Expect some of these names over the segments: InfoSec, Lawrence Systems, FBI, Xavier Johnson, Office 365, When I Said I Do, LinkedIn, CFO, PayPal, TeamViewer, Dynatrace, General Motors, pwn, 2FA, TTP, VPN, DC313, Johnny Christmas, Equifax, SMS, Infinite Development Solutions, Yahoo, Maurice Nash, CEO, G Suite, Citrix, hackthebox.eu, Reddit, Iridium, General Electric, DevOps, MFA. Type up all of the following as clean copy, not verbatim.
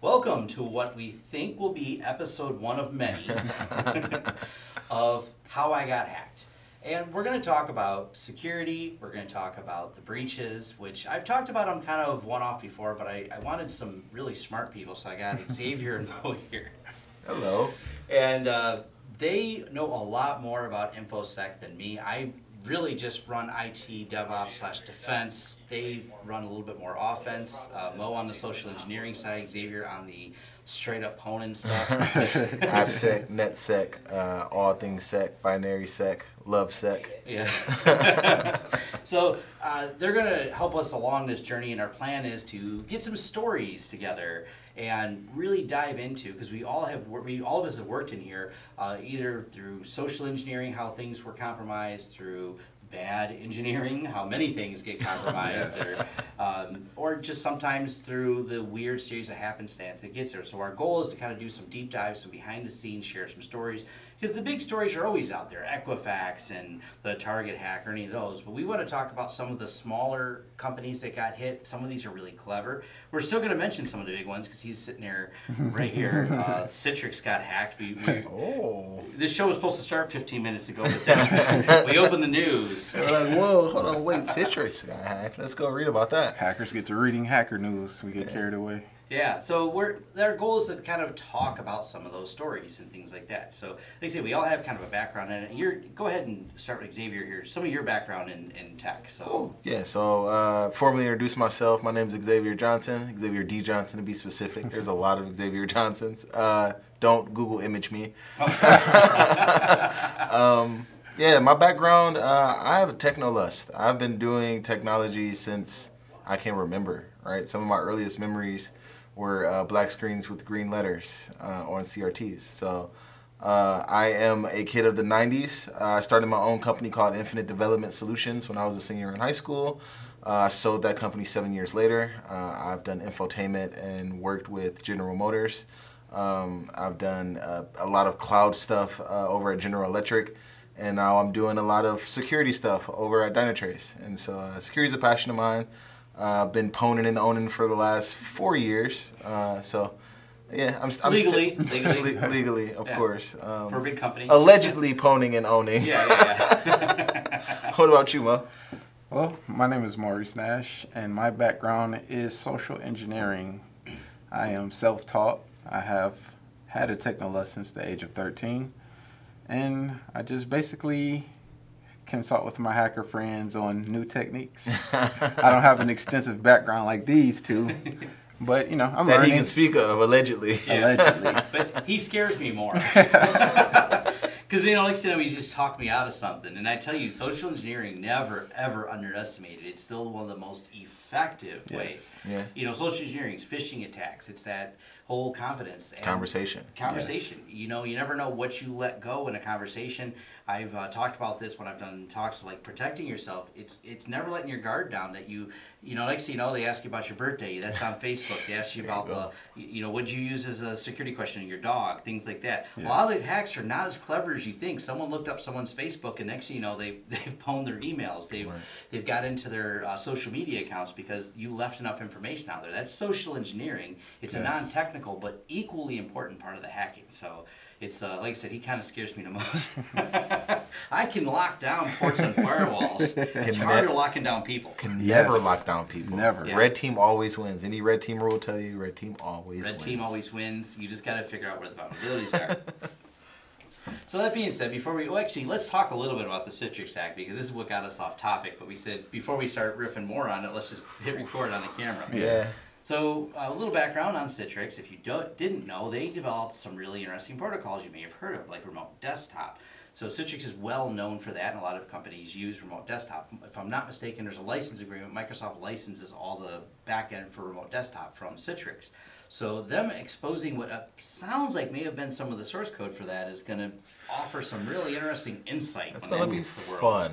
Welcome to what we think will be episode one of many of How I Got Hacked. And we're going to talk about security, we're going to talk about the breaches, which I've talked about them kind of one-off before, but I wanted some really smart people, so I got Xavier and Mo here. Hello. And they know a lot more about InfoSec than me. I really just run IT, DevOps / defense. They run a little bit more offense. Mo on the social engineering side, Xavier on the straight up Honan stuff. AppSec, NetSec, all things sec, binary sec, love sec. Yeah. So they're going to help us along this journey, and our plan is to get some stories together and really dive into, because all of us have worked in here, either through social engineering, how things were compromised, through bad engineering, how many things get compromised, yes, or just sometimes through the weird series of happenstance that gets there. So our goal is to kind of do some deep dives, some behind the scenes, share some stories, because the big stories are always out there, Equifax and the Target hack or any of those. But we want to talk about some of the smaller companies that got hit. Some of these are really clever. We're still going to mention some of the big ones because he's sitting there right here. Citrix got hacked. This show was supposed to start 15 minutes ago, but then we opened the news. We're like, whoa, hold on, wait, Citrix got hacked. Let's go read about that. Hackers get to reading hacker news. We get carried away. Yeah, so our goal is to kind of talk about some of those stories and things like that. So, like I say, we all have kind of a background in it. Go ahead and start with Xavier here. Some of your background in tech. So. Cool. Yeah, so formally introduce myself. My name is Xavier Johnson, Xavier D. Johnson to be specific. There's a lot of Xavier Johnsons. Don't Google image me. Yeah, my background, I have a techno lust. I've been doing technology since I can remember, right? Some of my earliest memories were black screens with green letters on CRTs. So I am a kid of the 90s. I started my own company called Infinite Development Solutions when I was a senior in high school. I sold that company 7 years later. I've done infotainment and worked with General Motors. I've done a lot of cloud stuff over at General Electric. And now I'm doing a lot of security stuff over at Dynatrace. And so security is a passion of mine. I've been poning and owning for the last 4 years, so yeah, I'm legally, of course. For big companies, allegedly poning and owning. Yeah. What about you, Mo? Well, my name is Maurice Nash, and my background is social engineering. I am self-taught. I have had a techno since the age of 13, and I just basically consult with my hacker friends on new techniques. I don't have an extensive background like these two, but you know, I'm learning. That he can speak of, allegedly. Yeah. Allegedly. But he scares me more. Because, you know, like I said, he's just talked me out of something. And I tell you, social engineering, never, ever underestimated. It's still one of the most effective ways. Yeah. You know, social engineering is phishing attacks. It's that whole confidence. And conversation. Yes. You know, you never know what you let go in a conversation. I've talked about this when I've done talks, like protecting yourself. It's never letting your guard down that you know, next thing you know, they ask you about your birthday. That's on Facebook. They ask you about you know, what'd you use as a security question in your dog, things like that. Yes. A lot of the hacks are not as clever as you think. Someone looked up someone's Facebook, and next thing you know, they've pwned their emails. They've got into their social media accounts because you left enough information out there. That's social engineering. It's a non-technical but equally important part of the hacking. So it's like I said, he kind of scares me the most. I can lock down ports and firewalls. It's harder locking down people. Can never lock down people. Never. Yeah. Red team always wins. Any red teamer will tell you, red team always wins. Red team always wins. You just got to figure out where the vulnerabilities are. So that being said, before we let's talk a little bit about the Citrix hack, because this is what got us off topic. But we said before we start riffing more on it, let's just hit record on the camera. Yeah. So a little background on Citrix. If you didn't know, they developed some really interesting protocols you may have heard of, like remote desktop. So Citrix is well known for that, and a lot of companies use remote desktop. If I'm not mistaken, there's a license agreement. Microsoft licenses all the back end for remote desktop from Citrix. So them exposing what sounds like may have been some of the source code for that is going to offer some really interesting insight. That's going to be fun,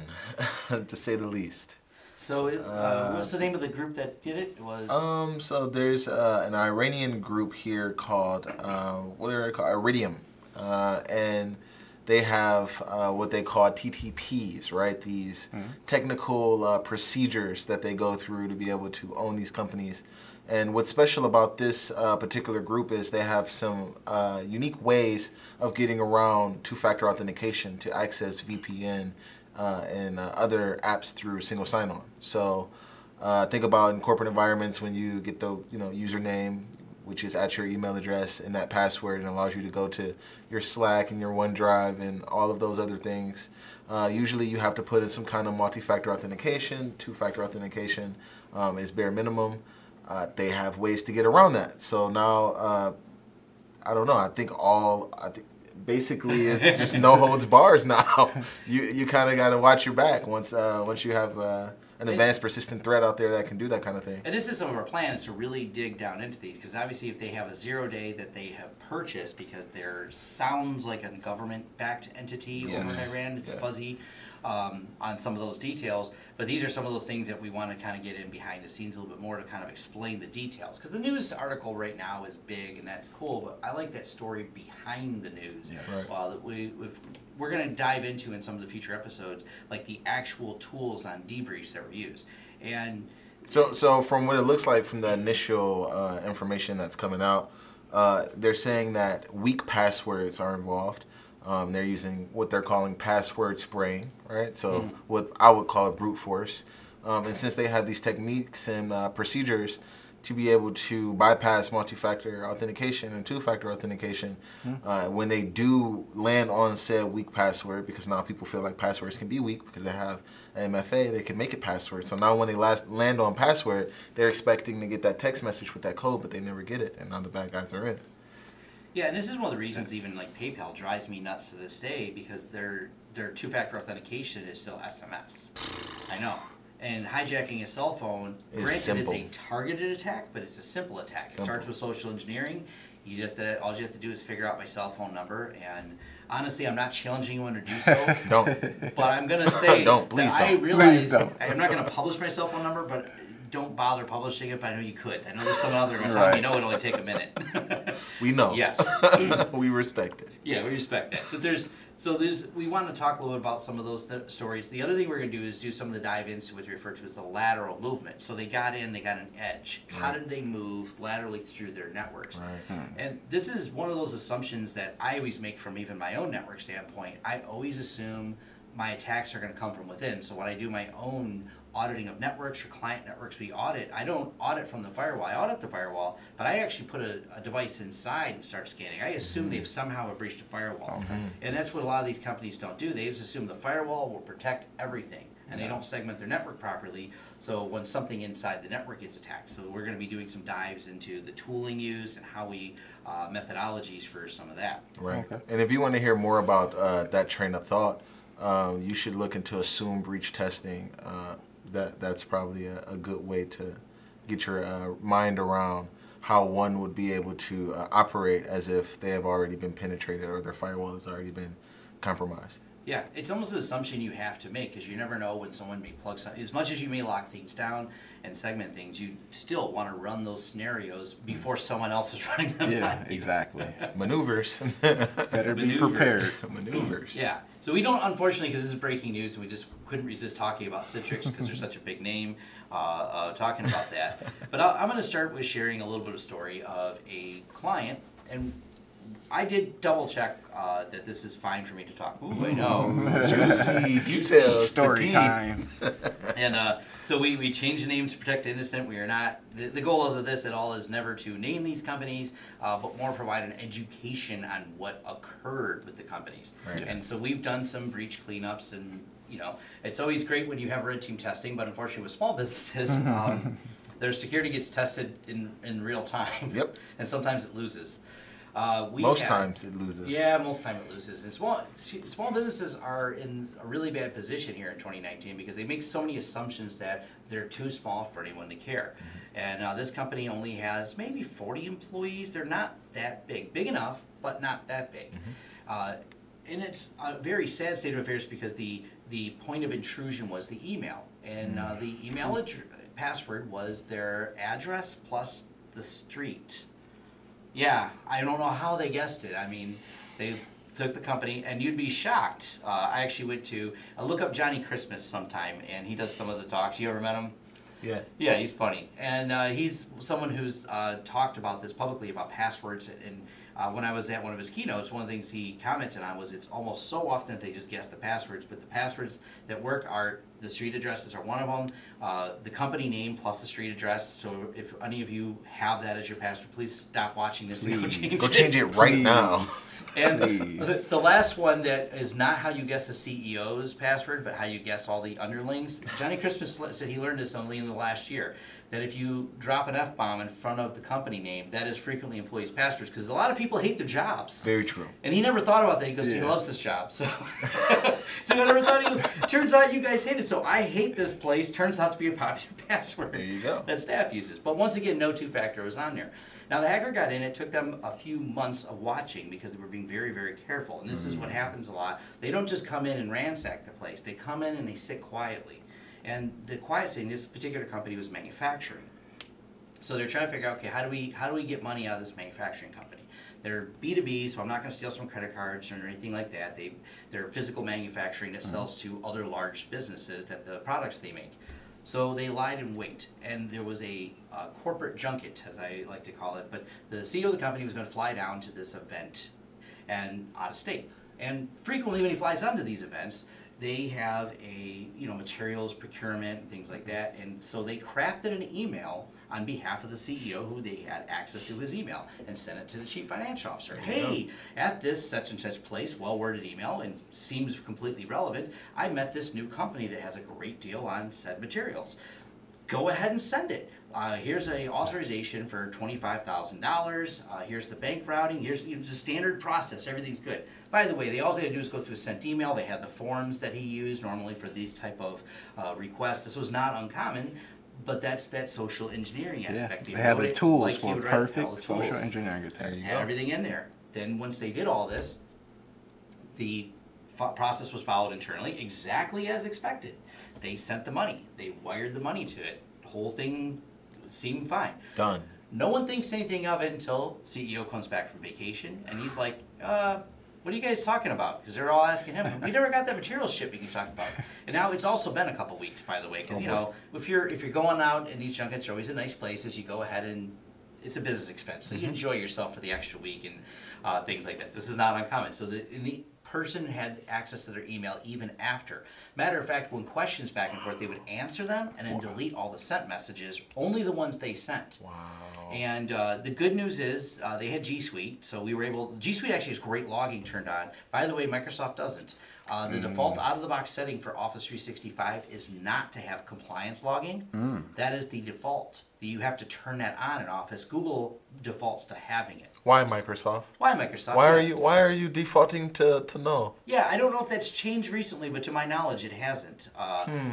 to say the least. So what's the name of the group that did it? So there's an Iranian group here called, Iridium. And they have what they call TTPs, right? These technical procedures that they go through to be able to own these companies And what's special about this particular group is they have some unique ways of getting around two-factor authentication to access VPN and other apps through single sign-on. So think about in corporate environments when you get the username, which is at your email address, and that password, and allows you to go to your Slack and your OneDrive and all of those other things. Usually you have to put in some kind of multi-factor authentication. Two-factor authentication is bare minimum. They have ways to get around that. So now, I don't know, I think basically it's just no holds bars now. You kind of got to watch your back once you have an advanced persistent threat out there that can do that kind of thing. And this is some of our plans to really dig down into these, because obviously if they have a 0-day that they have purchased because there sounds like a government-backed entity over in Iran, it's fuzzy on some of those details, but these are some of those things that we want to kind of get in behind the scenes a little bit more to kind of explain the details. Because the news article right now is big and that's cool, but I like that story behind the news. Yeah, right. That we're going to dive into in some of the future episodes, like the actual tools on debriefs that were used. And so from what it looks like from the initial information that's coming out, they're saying that weak passwords are involved. They're using what they're calling password spraying, right? So what I would call brute force. And since they have these techniques and procedures to be able to bypass multi-factor authentication and two-factor authentication, when they do land on said weak password, because now people feel like passwords can be weak because they have an MFA, they can make it password. So now when they land on password, they're expecting to get that text message with that code, but they never get it, and now the bad guys are in. Yeah, and this is one of the reasons even like PayPal drives me nuts to this day, because their two-factor authentication is still SMS. I know. And hijacking a cell phone, granted it's a targeted attack, but it's a simple attack. It starts with social engineering. You have to, all you have to do is figure out my cell phone number, and honestly, I'm not challenging anyone to do so. Don't. But I'm gonna say don't. I'm not gonna publish my cell phone number, but don't bother publishing it, but I know you could. I know there's some other one. Right. You know, it only take a minute. We know. Yes. We respect it. Yeah, we respect that. But so there's, we want to talk a little bit about some of those stories. The other thing we're going to do is do some of the dive into what we refer to as the lateral movement. So they got in, they got an edge. Right. How did they move laterally through their networks? Right. And this is one of those assumptions that I always make from even my own network standpoint. I always assume my attacks are going to come from within. So when I do my own auditing of networks or client networks we audit, I don't audit from the firewall. I audit the firewall, but I actually put a device inside and start scanning. I assume they've somehow breached the firewall. And that's what a lot of these companies don't do. They just assume the firewall will protect everything, and they don't segment their network properly, so when something inside the network is attacked. So we're going to be doing some dives into the tooling use and how we methodologies for some of that. Right. Okay. And if you want to hear more about that train of thought, you should look into assume breach testing. That's probably a good way to get your mind around how one would be able to operate as if they have already been penetrated or their firewall has already been compromised. Yeah, it's almost an assumption you have to make, because you never know when someone may plug something. As much as you may lock things down and segment things, you still want to run those scenarios before someone else is running them. Yeah, exactly. Maneuvers. Better be prepared. Maneuvers. Yeah. So we don't, unfortunately, because this is breaking news, and we just couldn't resist talking about Citrix because they're such a big name, talking about that. But I'm going to start with sharing a little bit of story of a client, and I did double check that this is fine for me to talk. Ooh, I know. Juicy details. Story time. And so we changed the name to protect the innocent. We are not, the goal of this at all is never to name these companies, but more provide an education on what occurred with the companies. Right. And so we've done some breach cleanups, and you know, it's always great when you have red team testing, but unfortunately with small businesses, their security gets tested in real time. Yep. And sometimes it loses. Most times it loses. Yeah, most times it loses. And small businesses are in a really bad position here in 2019 because they make so many assumptions that they're too small for anyone to care. And this company only has maybe 40 employees. They're not that big. Big enough, but not that big. And it's a very sad state of affairs because the point of intrusion was the email. And the email password was their address plus the street. Yeah, I don't know how they guessed it. I mean, they took the company, and you'd be shocked. I actually went to look up Johnny Christmas sometime, and he does some of the talks. You ever met him? Yeah. Yeah, he's funny. And he's someone who's talked about this publicly, about passwords. And when I was at one of his keynotes, one of the things he commented on was it's almost so often that they just guess the passwords, but the passwords that work are the street addresses are one of them, the company name plus the street address. So if any of you have that as your password, please stop watching this and go change it right now. And the last one that is not how you guess the CEO's password, but how you guess all the underlings. Johnny Christmas said he learned this only in the last year, that if you drop an F-bomb in front of the company name, that is frequently employees' passwords, because a lot of people hate their jobs. Very true. And he never thought about that. He goes, yeah, he loves this job. So, so I never thought, he goes, turns out you guys hate it, so I hate this place, turns out to be a popular password that staff uses. But once again, no two-factor was on there. Now, the hacker got in. It took them a few months of watching because they were being very, very careful. And this is what happens a lot. They don't just come in and ransack the place. They come in and they sit quietly. And the quiet thing, this particular company was manufacturing. So they're trying to figure out, okay, how do we get money out of this manufacturing company? They're B2B, so I'm not going to steal some credit cards or anything like that. They're physical manufacturing that sells to other large businesses that the products they make. So they lied in wait, and there was a corporate junket, as I like to call it, but the CEO of the company was going to fly down to this event and out of state. And frequently when he flies onto these events, they have a, you know, materials procurement, things like that, and so they crafted an email on behalf of the CEO, who they had access to his email, and sent it to the chief financial officer. Hey, at this such and such place, well-worded email, and seems completely relevant, I met this new company that has a great deal on said materials. Go ahead and send it. Here's an authorization for $25,000. Here's the bank routing. Here's, you know, just standard process. Everything's good. By the way, they all they had to do is go through a sent email. They had the forms that he used normally for these type of requests. This was not uncommon. But that's that social engineering aspect. Yeah, they had the tools for perfect social engineering attack. Had everything in there. Then once they did all this, the process was followed internally exactly as expected. They sent the money. They wired the money to it. The whole thing seemed fine. Done. No one thinks anything of it until CEO comes back from vacation, and he's like, what are you guys talking about? Because they're all asking him. We never got that material shipping you talked about. And now it's also been a couple weeks, by the way, because you know, if you're going out and these junkets are always in nice places, you go ahead and it's a business expense, so you enjoy yourself for the extra week and things like that. This is not uncommon. So the person had access to their email even after. Matter of fact, when questions back and forth, they would answer them and then delete all the sent messages, only the ones they sent. Wow. And the good news is they had G Suite, so we were able. G Suite actually has great logging turned on. By the way, Microsoft doesn't. The default out-of-the-box setting for Office 365 is not to have compliance logging. That is the default. You have to turn that on in Office. Google defaults to having it. Why Microsoft? Why Microsoft? Why are you defaulting to no? Yeah, I don't know if that's changed recently, but to my knowledge, it hasn't.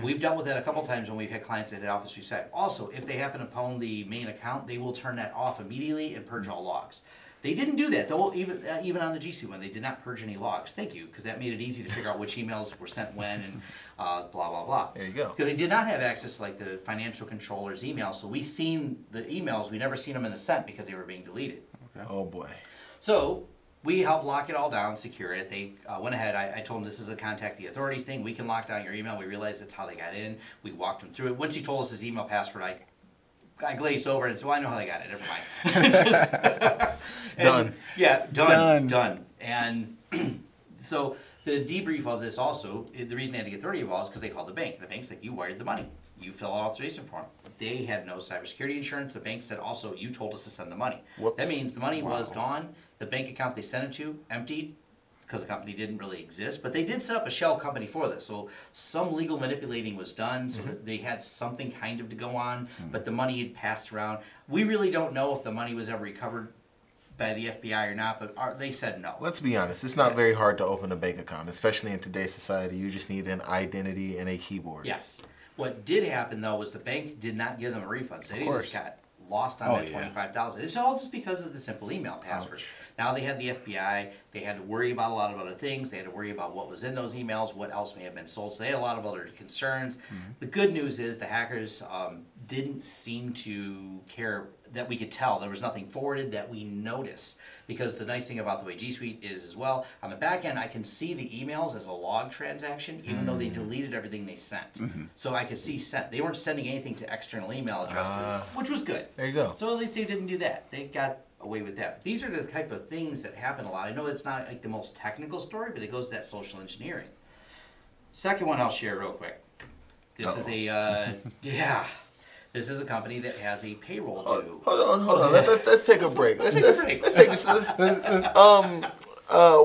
We've dealt with that a couple times when we've had clients that had Office 365. Also, if they happen upon the main account, they will turn that off immediately and purge all logs. They didn't do that, though, even on the G Suite one, they did not purge any logs. Thank you, because that made it easy to figure out which emails were sent when and blah, blah, blah. There you go. Because they did not have access to, like, the financial controller's email, so we seen the emails, we never seen them in the sent because they were being deleted. Okay. Oh, boy. So we helped lock it all down, secure it. They went ahead. I told them this is a contact the authorities thing. We can lock down your email. We realized that's how they got in. We walked them through it. Once he told us his email password, I glazed over and said, well, I know how they got it. Never mind. Just, and, done. Yeah, done. And so the debrief of this also, the reason they had to get 30 involved is because they called the bank. The bank's like, you wired the money. You fill out authorization form. They had no cybersecurity insurance. The bank said also, you told us to send the money. Whoops. That means the money was gone. The bank account they sent it to emptied, because the company didn't really exist, but they did set up a shell company for this, so some legal manipulating was done, so they had something kind of to go on, but the money had passed around. We really don't know if the money was ever recovered by the FBI or not, but they said no. Let's be honest, it's not very hard to open a bank account, especially in today's society. You just need an identity and a keyboard. Yes. What did happen, though, was the bank did not give them a refund, so they just got lost on that $25,000. It's all just because of the simple email password. Ouch. Now they had the FBI. They had to worry about a lot of other things. They had to worry about what was in those emails, what else may have been sold. So they had a lot of other concerns. The good news is the hackers didn't seem to care that we could tell. There was nothing forwarded that we noticed, because the nice thing about the way G Suite is as well, on the back end, I can see the emails as a log transaction, even though they deleted everything they sent. So I could see sent. They weren't sending anything to external email addresses, which was good. There you go. So at least they didn't do that. They got away with that. But these are the type of things that happen a lot. I know it's not like the most technical story, but it goes to that social engineering. Second one I'll share real quick. This is a, this is a company that has a payroll due. Hold on. Let's take a break. Let's take a break.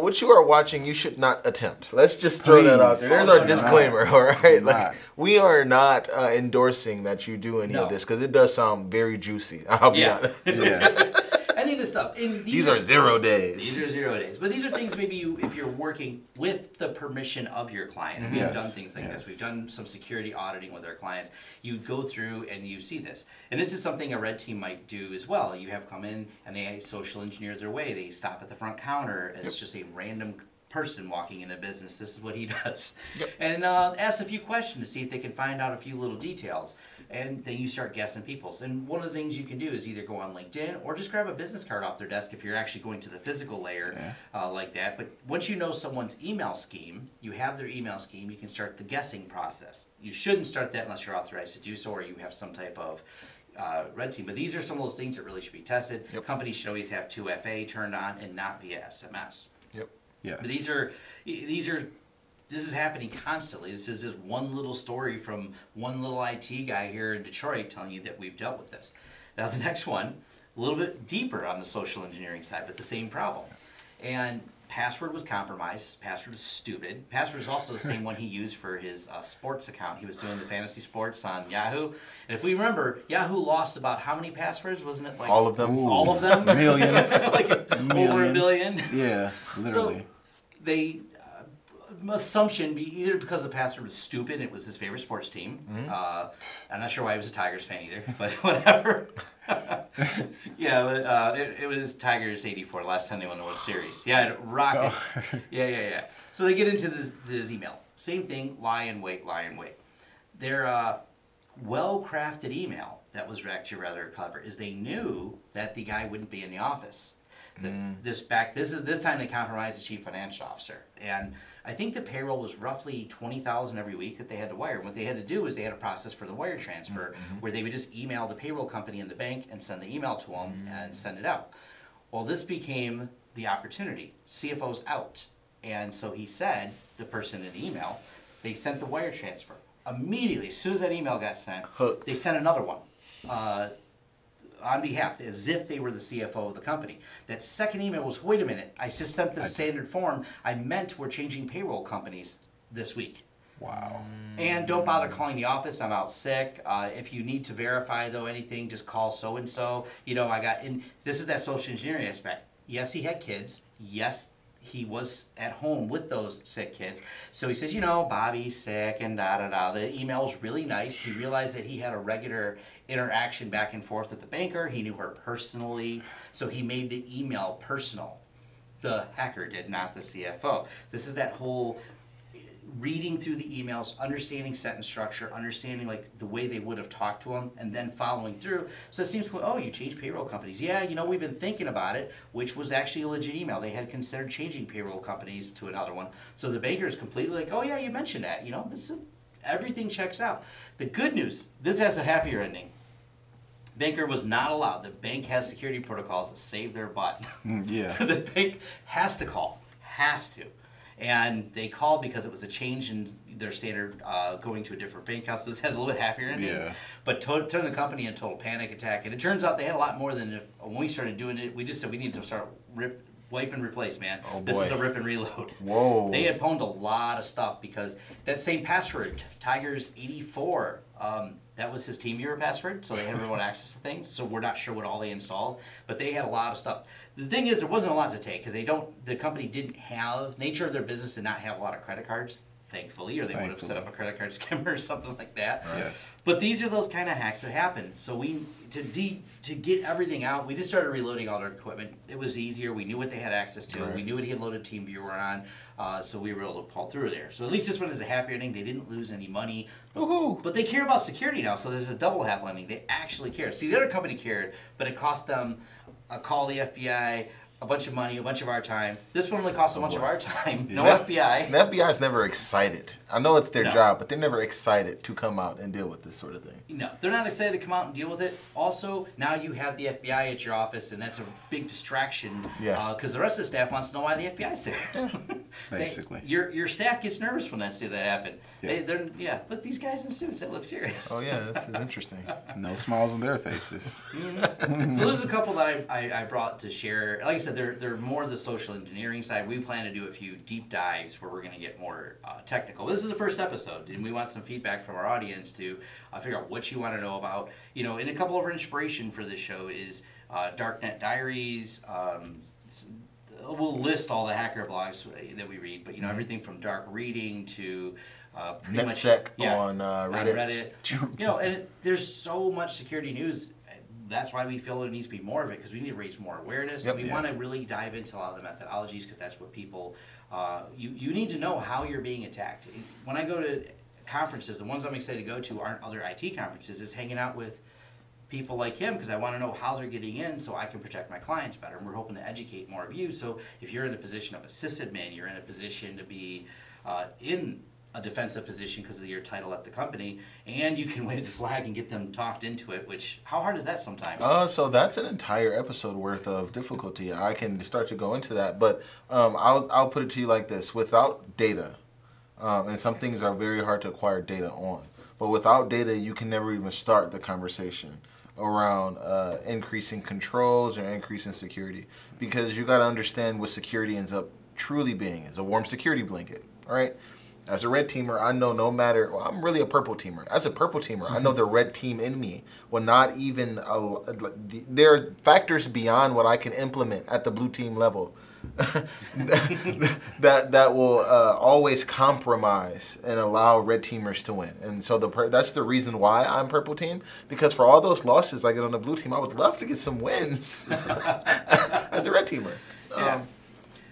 What you are watching, you should not attempt. Let's just throw that out there. There's our disclaimer, all right? Like, we are not endorsing that you do any of this, because it does sound very juicy. I'll be honest. Any of this stuff. And these are 0 days. These are 0 days. But these are things maybe you, if you're working with the permission of your client, and we've done things like this. We've done some security auditing with our clients. You go through and you see this. And this is something a red team might do as well. You have come in and they social engineer their way. They stop at the front counter as just a random person walking into business. This is what he does. And ask a few questions to see if they can find out a few little details. And then you start guessing people's. And one of the things you can do is either go on LinkedIn or just grab a business card off their desk if you're actually going to the physical layer like that. But once you know someone's email scheme, you have their email scheme, you can start the guessing process. You shouldn't start that unless you're authorized to do so or you have some type of red team. But these are some of those things that really should be tested. Companies should always have 2FA turned on and not via SMS. But this is happening constantly. This is just one little story from one little IT guy here in Detroit telling you that we've dealt with this. Now the next one, a little bit deeper on the social engineering side, but the same problem. And password was compromised. Password was stupid. Password is also the same one he used for his sports account. He was doing the fantasy sports on Yahoo. And if we remember, Yahoo lost about how many passwords? Wasn't it like all of them? All of them? Millions. Over a billion? Yeah, literally. So they... assumption be either because the password was stupid, it was his favorite sports team. I'm not sure why he was a Tigers fan either, but whatever. It was Tigers '84, last time they won the World Series. So they get into this email. Same thing, lie and wait. Their well-crafted email that was actually rather clever is they knew that the guy wouldn't be in the office. This time they compromised the chief financial officer, and I think the payroll was roughly $20,000 every week that they had to wire. What they had to do is they had a process for the wire transfer where they would just email the payroll company in the bank and send the email to them and send it out. Well, this became the opportunity. CFO's out, and so he said the person in the email. They sent the wire transfer immediately. As soon as that email got sent, they sent another one. On behalf, as if they were the CFO of the company. That second email was, wait a minute, I just sent the standard form. I meant we're changing payroll companies this week. Wow. And don't bother calling the office. I'm out sick. If you need to verify, though, anything, just call so-and-so. You know, I got in. This is that social engineering aspect. Yes, he had kids. Yes, he was at home with those sick kids. So he says, you know, Bobby's sick and da-da-da. The email's really nice. He realized that he had a regular interaction back and forth with the banker. He knew her personally. So he made the email personal. The hacker did, not the CFO. This is that whole reading through the emails, understanding sentence structure, understanding like the way they would have talked to him, and then following through. So it seems like, oh, you changed payroll companies. Yeah, you know, we've been thinking about it, which was actually a legit email. They had considered changing payroll companies to another one. So the banker is completely like, oh yeah, you mentioned that. You know, this is, everything checks out. The good news, this has a happier ending. Banker was not allowed. The bank has security protocols that save their butt. The bank has to call, has to. And they called because it was a change in their standard going to a different bank account. So this has a little bit happier ending. But turned the company into a total panic attack. And it turns out they had a lot more than when we started doing it. We just said we need to start wipe and replace, man. This is a rip and reload. They had pwned a lot of stuff because that same password, Tigers 84, that was his TeamViewer password, so they had remote access to things. So we're not sure what all they installed, but they had a lot of stuff. The thing is, there wasn't a lot to take because the company didn't have, nature of their business did not have a lot of credit cards. thankfully, or they would have set up a credit card scammer or something like that. Yes. But these are those kind of hacks that happen. So we to get everything out, we just started reloading all our equipment. It was easier. We knew what they had access to. Right. We knew what he had loaded TeamViewer on, so we were able to pull through there. So at least this one is a happy ending. They didn't lose any money. But they care about security now, so there's a double happy ending. They actually care. See, the other company cared, but it cost them a call to the FBI, a bunch of money, a bunch of our time. This one only costs a bunch of our time. No FBI. The FBI is never excited. I know it's their job, but they're never excited to come out and deal with this sort of thing. No, they're not excited to come out and deal with it. Also, now you have the FBI at your office, and that's a big distraction. Yeah. Because the rest of the staff wants to know why the FBI's there. Yeah. Basically. Your staff gets nervous when they see that happen. Yeah. Look, these guys in suits. That looks serious. Oh yeah, this is interesting. No smiles on their faces. So there's a couple that I brought to share. Like I said, they're more the social engineering side. We plan to do a few deep dives where we're going to get more technical. This is the first episode, and we want some feedback from our audience to figure out what you want to know about. You know, and a couple of our inspiration for this show is Darknet Diaries. We'll list all the hacker blogs that we read, but you know, everything from dark reading to pretty much on Reddit. You know, and there's so much security news. That's why we feel there needs to be more of it, because we need to raise more awareness. Yep, and we want to really dive into a lot of the methodologies, because that's what people you need to know how you're being attacked. When I go to conferences, the ones I'm excited to go to aren't other IT conferences. It's hanging out with people like him, because I want to know how they're getting in so I can protect my clients better. And we're hoping to educate more of you. So if you're in the position of a sysadmin, you're in a position to be in a defensive position because of your title at the company, and you can wave the flag and get them talked into it, which, how hard is that sometimes? So that's an entire episode worth of difficulty. I can start to go into that, but I'll put it to you like this. Without data, and some things are very hard to acquire data on, but without data, you can never even start the conversation around increasing controls or increasing security, because you got to understand what security ends up truly being. It's a warm security blanket, all right? As a red teamer, I know no matter, well, I'm really a purple teamer. As a purple teamer, I know the red team in me will not even, there are factors beyond what I can implement at the blue team level that will always compromise and allow red teamers to win. And so that's the reason why I'm purple team, because for all those losses I get on the blue team, I would love to get some wins as a red teamer. Yeah.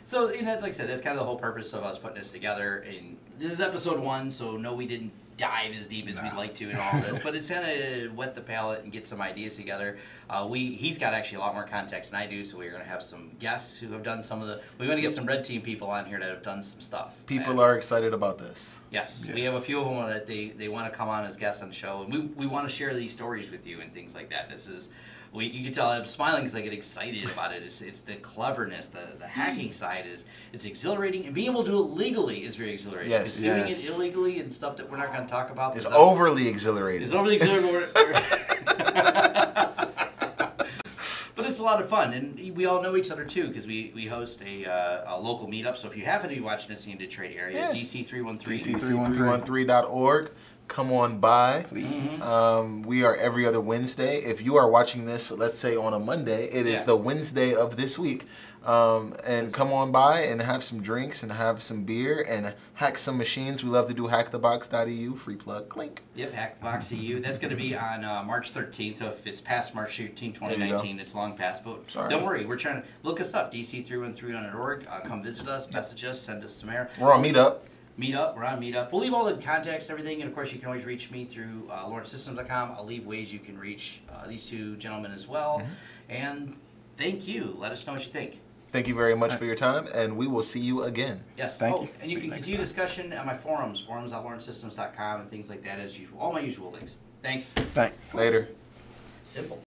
So, and that's, like I said, that's kind of the whole purpose of us putting this together. And this is episode 1, so no, we didn't dive as deep as we'd like to in all this, but it's kind of wet the palate and get some ideas together. He's got actually a lot more context than I do, so we're going to have some guests who have done some of the, we want to get some red team people on here that have done some stuff. People are excited about this. Yes, we have a few of them that they want to come on as guests on the show, and we want to share these stories with you and things like that. This is... you can tell I'm smiling because I get excited about it. It's the cleverness, the hacking side it's exhilarating, and being able to do it legally is very exhilarating. Yes, doing it illegally and stuff that we're not going to talk about. It's overly exhilarating. It's overly exhilarating. But it's a lot of fun, and we all know each other too, because we host a local meetup. So if you happen to be watching this in the Detroit area, DC313, DC313.org. Come on by. Please. We are every other Wednesday. If you are watching this, let's say on a Monday, it is the Wednesday of this week. And come on by and have some drinks and have some beer and hack some machines. We love to do hackthebox.eu. Free plug. Clink. Yep, hackthebox.eu. That's going to be on March 13th. So if it's past March 13, 2019, it's long past. But don't worry. We're trying to look us up. DC313.org. Come visit us. Message us. Send us some air. We're on Meetup. We're on Meetup. We'll leave all the context, everything, and of course you can always reach me through LawrenceSystems.com. I'll leave ways you can reach these two gentlemen as well. And thank you. Let us know what you think. Thank you very much for your time, and we will see you again. Yes. Thank you. And you can continue discussion on my forums.lawrencesystems.com and things like that as usual. All my usual links. Thanks. Later. Simple.